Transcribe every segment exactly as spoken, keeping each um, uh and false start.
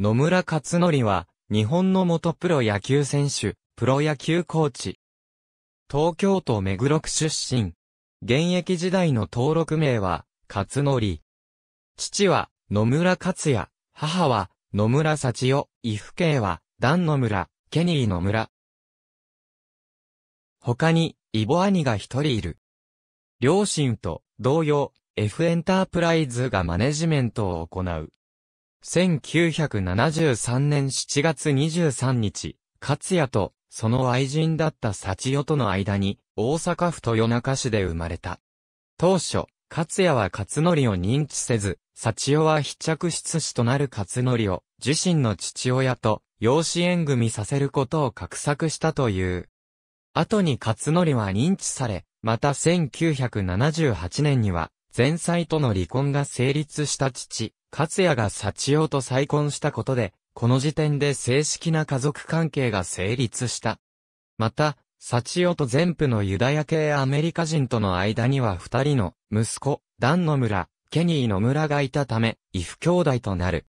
野村克則は、日本の元プロ野球選手、プロ野球コーチ。東京都目黒区出身。現役時代の登録名は、克則。父は、野村克也。母は、野村幸代。異父兄は、段野村、ケニー野村。他に、異母兄が一人いる。両親と、同様、F エンタープライズがマネジメントを行う。せんきゅうひゃくななじゅうさんねんしちがつにじゅうさんにち、克也とその愛人だった幸代との間に大阪府豊中市で生まれた。当初、克也は克則を認知せず、幸代は非嫡出子となる克則を自身の父親と養子縁組させることを画策したという。後に克則は認知され、またせんきゅうひゃくななじゅうはちねんには前妻との離婚が成立した父。克也が幸代と再婚したことで、この時点で正式な家族関係が成立した。また、幸代と全府のユダヤ系アメリカ人との間には二人の息子、段野村、ケニー野村がいたため、異父兄弟となる。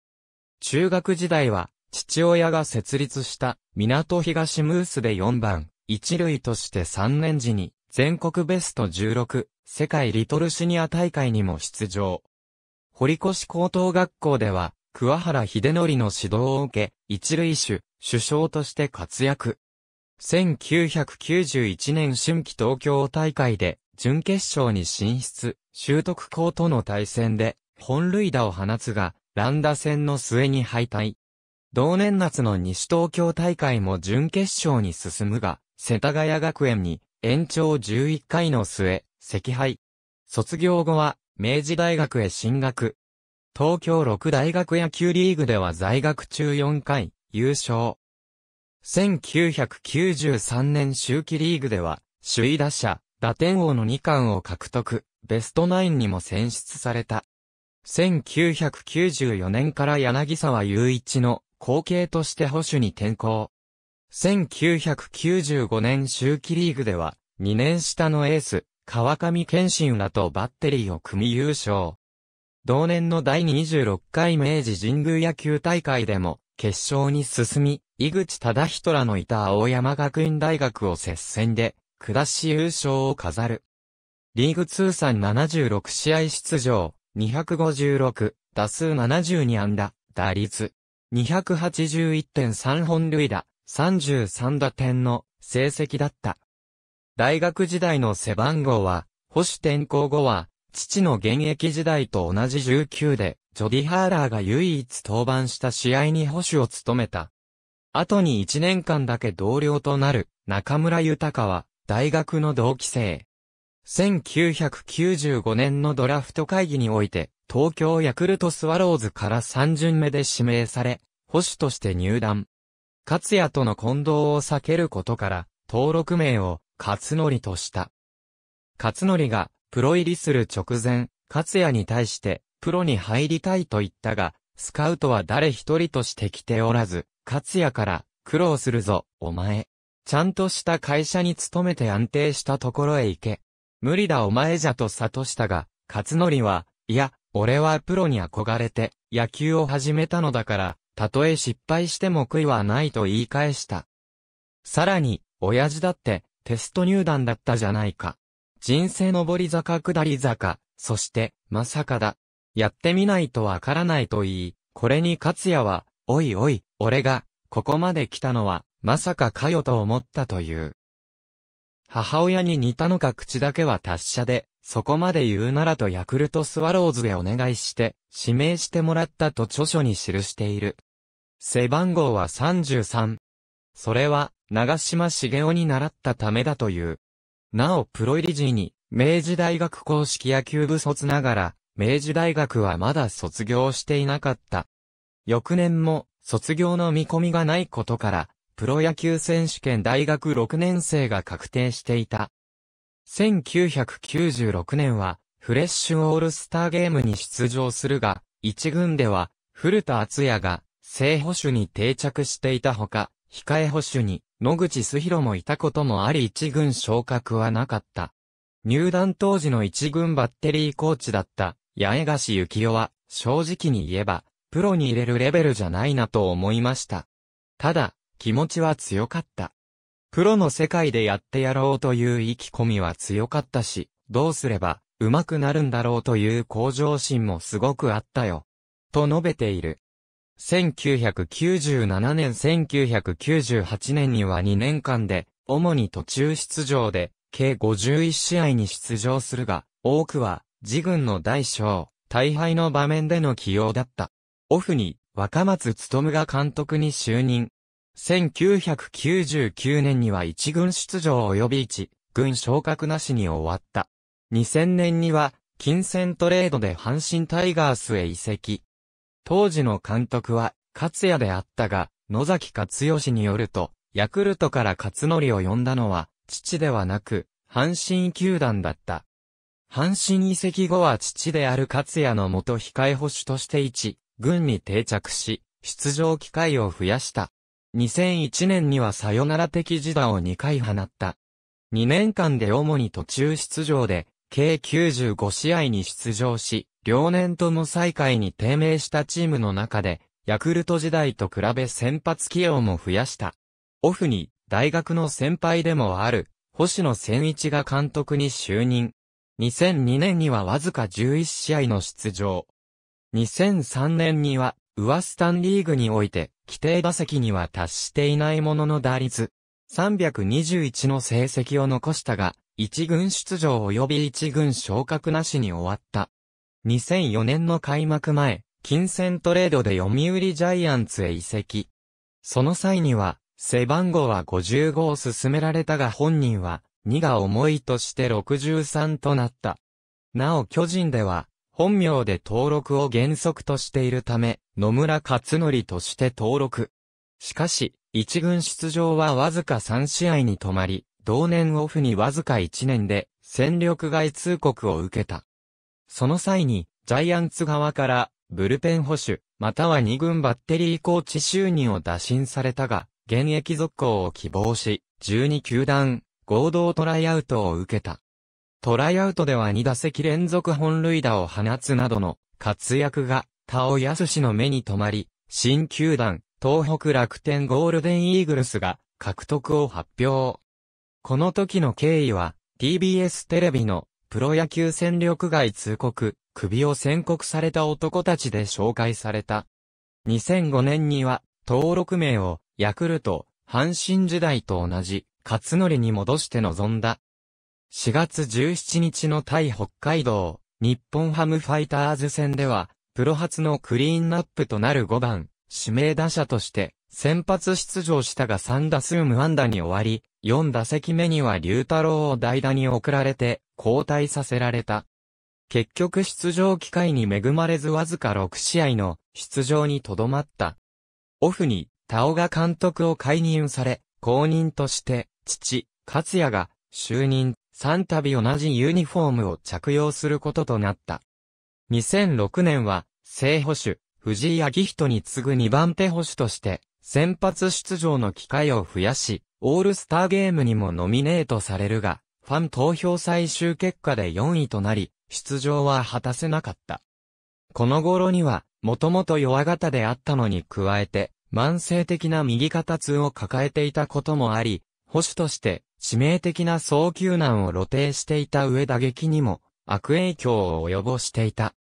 中学時代は、父親が設立した、港東ムースでよんばん、一塁としてさんねん時に、全国ベストじゅうろく、世界リトルシニア大会にも出場。堀越高等学校では、桑原秀則の指導を受け、一塁手、主将として活躍。せんきゅうひゃくきゅうじゅういちねん春季東京大会で、準決勝に進出、修徳高との対戦で、本塁打を放つが、乱打戦の末に敗退。同年夏の西東京大会も準決勝に進むが、世田谷学園に、延長じゅういっかいの末、惜敗。卒業後は、明治大学へ進学。東京六大学野球リーグでは在学中よんかい、優勝。せんきゅうひゃくきゅうじゅうさんねん秋季リーグでは、首位打者、打点王のにかんを獲得、ベストナインにも選出された。せんきゅうひゃくきゅうじゅうよねんから柳沢雄一の後継として捕手に転向。せんきゅうひゃくきゅうじゅうごねん秋季リーグでは、にねんしたのエース、川上憲伸らとバッテリーを組み優勝。同年の第にじゅうろっかい明治神宮野球大会でも決勝に進み、井口忠人らのいた青山学院大学を接戦で下し優勝を飾る。リーグ通算ななじゅうろくしあい出場、にひゃくごじゅうろく、打数ななじゅうにあんだ、打率 にひゃくはちじゅういってんさん 本塁打、さんじゅうさんだてんの成績だった。大学時代の背番号は、捕手転向後は、父の現役時代と同じじゅうきゅうで、ジョディ・ハーラーが唯一登板した試合に捕手を務めた。後にいちねんかんだけ同僚となる、中村豊は、大学の同期生。せんきゅうひゃくきゅうじゅうごねんのドラフト会議において、東京ヤクルトスワローズからさんじゅんめで指名され、捕手として入団。克也との混同を避けることから、登録名を、克則とした。克則がプロ入りする直前、克也に対してプロに入りたいと言ったが、スカウトは誰一人として来ておらず、克也から苦労するぞ、お前。ちゃんとした会社に勤めて安定したところへ行け。無理だお前じゃと諭したが、克則は、いや、俺はプロに憧れて野球を始めたのだから、たとえ失敗しても悔いはないと言い返した。さらに、親父だって、テスト入団だったじゃないか。人生上り坂下り坂、そして、まさかだ。やってみないとわからないと言い、これに克也は、おいおい、俺が、ここまで来たのは、まさかかよと思ったという。母親に似たのか口だけは達者で、そこまで言うならとヤクルトスワローズへお願いして、指名してもらったと著書に記している。背番号はさんじゅうさん。それは、長嶋茂雄に習ったためだという。なおプロ入り時に、明治大学硬式野球部卒ながら、明治大学はまだ卒業していなかった。翌年も、卒業の見込みがないことから、プロ野球選手権大学ろくねんせいが確定していた。せんきゅうひゃくきゅうじゅうろくねんは、フレッシュオールスターゲームに出場するが、一軍では、古田敦也が、正捕手に定着していたほか、控え捕手に、野口須弘もいたこともあり一軍昇格はなかった。入団当時の一軍バッテリーコーチだった八重樫幸男は正直に言えばプロに入れるレベルじゃないなと思いました。ただ、気持ちは強かった。プロの世界でやってやろうという意気込みは強かったし、どうすれば上手くなるんだろうという向上心もすごくあったよ。と述べている。せんきゅうひゃくきゅうじゅうななねんせんきゅうひゃくきゅうじゅうはちねんにはにねんかんで、主に途中出場で、計ごじゅういちしあいに出場するが、多くは、自軍の大将、大敗の場面での起用だった。オフに、若松勉が監督に就任。せんきゅうひゃくきゅうじゅうきゅうねんにはいちぐん出場及びいちぐん昇格なしに終わった。にせんねんには、金銭トレードで阪神タイガースへ移籍。当時の監督は、勝也であったが、野崎勝義によると、ヤクルトから勝則を呼んだのは、父ではなく、阪神球団だった。阪神移籍後は父である勝也のもと控え捕手としていちぐんに定着し、出場機会を増やした。にせんいちねんにはサヨナラ的自打をにかい放った。にねんかんで主に途中出場で、計きゅうじゅうごしあいに出場し、両年とも最下位に低迷したチームの中で、ヤクルト時代と比べ先発起用も増やした。オフに、大学の先輩でもある、星野仙一が監督に就任。にせんにねんにはわずかじゅういちしあいの出場。にせんさんねんには、ウエスタンリーグにおいて、規定打席には達していないものの打率、さんにいちの成績を残したが、いちぐん出場及びいちぐん昇格なしに終わった。にせんよねんの開幕前、金銭トレードで読売ジャイアンツへ移籍。その際には、背番号はごじゅうごを勧められたが本人は、にが重いとしてろくじゅうさんとなった。なお巨人では、本名で登録を原則としているため、野村克則として登録。しかし、一軍出場はわずかさんしあいに止まり、同年オフにわずかいちねんで、戦力外通告を受けた。その際に、ジャイアンツ側から、ブルペン捕手、またはにぐんバッテリーコーチ就任を打診されたが、現役続行を希望し、じゅうにきゅうだん、合同トライアウトを受けた。トライアウトではにだせきれんぞく本塁打を放つなどの活躍が、田尾靖の目に留まり、新球団、東北楽天ゴールデンイーグルスが、獲得を発表。この時の経緯は、ティービーエス テレビの、プロ野球戦力外通告、首を宣告された男たちで紹介された。にせんごねんには、登録名を、ヤクルト、阪神時代と同じ、勝則に戻して臨んだ。しがつじゅうしちにちの対北海道、日本ハムファイターズ戦では、プロ初のクリーンアップとなるごばん、指名打者として、先発出場したがさんだすうむあんだに終わり、よんだせきめには龍太郎を代打に送られて、交代させられた。結局出場機会に恵まれずわずかろくしあいの出場にとどまった。オフに、田尾が監督を解任され、後任として、父、勝也が、就任、さんたび同じユニフォームを着用することとなった。にせんろくねんは、正捕手、藤井暁人に次ぐにばんて捕手として、先発出場の機会を増やし、オールスターゲームにもノミネートされるが、ファン投票最終結果でよんいとなり、出場は果たせなかった。この頃には、もともと弱肩であったのに加えて、慢性的な右肩痛を抱えていたこともあり、捕手として、致命的な送球難を露呈していた上打撃にも、悪影響を及ぼしていた。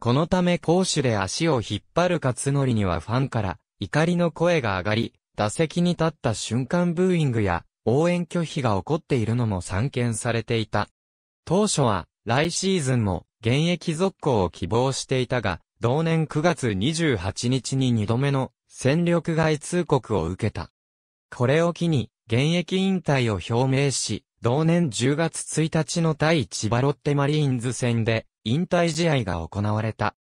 このため攻守で足を引っ張る勝則にはファンから、怒りの声が上がり、打席に立った瞬間ブーイングや応援拒否が起こっているのも散見されていた。当初は来シーズンも現役続行を希望していたが、同年くがつにじゅうはちにちににどめの戦力外通告を受けた。これを機に現役引退を表明し、同年じゅうがつついたちの対千葉ロッテマリーンズ戦で引退試合が行われた。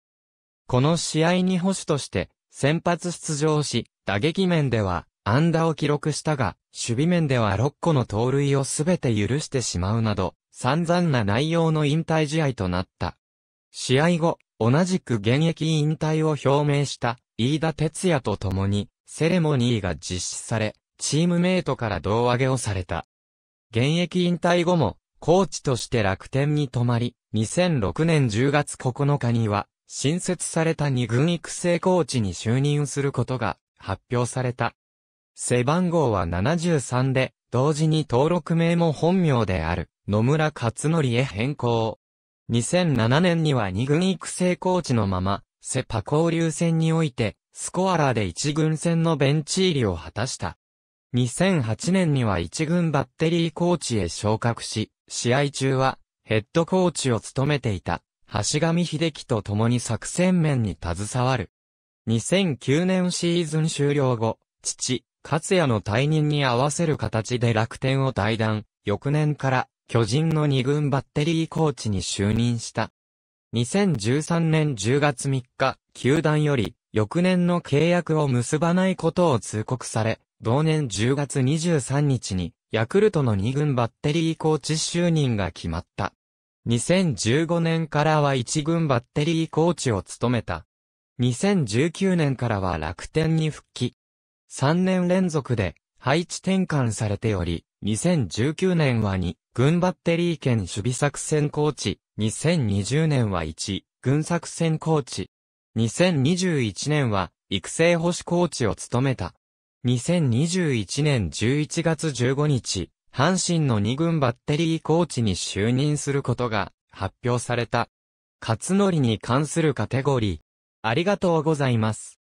この試合に捕手として、先発出場し、打撃面では安打を記録したが、守備面ではろっこの盗塁をすべて許してしまうなど、散々な内容の引退試合となった。試合後、同じく現役引退を表明した飯田哲也と共に、セレモニーが実施され、チームメイトから胴上げをされた。現役引退後も、コーチとして楽天に泊まり、にせんろくねんじゅうがつここのかには、新設された二軍育成コーチに就任することが発表された。背番号はななじゅうさんで、同時に登録名も本名である野村克則へ変更。にせんななねんには二軍育成コーチのまま、セパ交流戦において、スコアラーで一軍戦のベンチ入りを果たした。にせんはちねんには一軍バッテリーコーチへ昇格し、試合中はヘッドコーチを務めていた橋上秀樹と共に作戦面に携わる。にせんきゅうねんシーズン終了後、父、勝也の退任に合わせる形で楽天を退団、翌年から巨人の二軍バッテリーコーチに就任した。にせんじゅうさんねんじゅうがつみっか、球団より翌年の契約を結ばないことを通告され、同年じゅうがつにじゅうさんにちに、ヤクルトの二軍バッテリーコーチ就任が決まった。にせんじゅうごねんからは一軍バッテリーコーチを務めた。にせんじゅうきゅうねんからは楽天に復帰。さんねん連続で配置転換されており、にせんじゅうきゅうねんはに軍バッテリー兼守備作戦コーチ、にせんにじゅうねんはいち軍作戦コーチ、にせんにじゅういちねんは育成捕手コーチを務めた。にせんにじゅういちねんじゅういちがつじゅうごにち、阪神の二軍バッテリーコーチに就任することが発表された。克則に関するカテゴリー。ありがとうございます。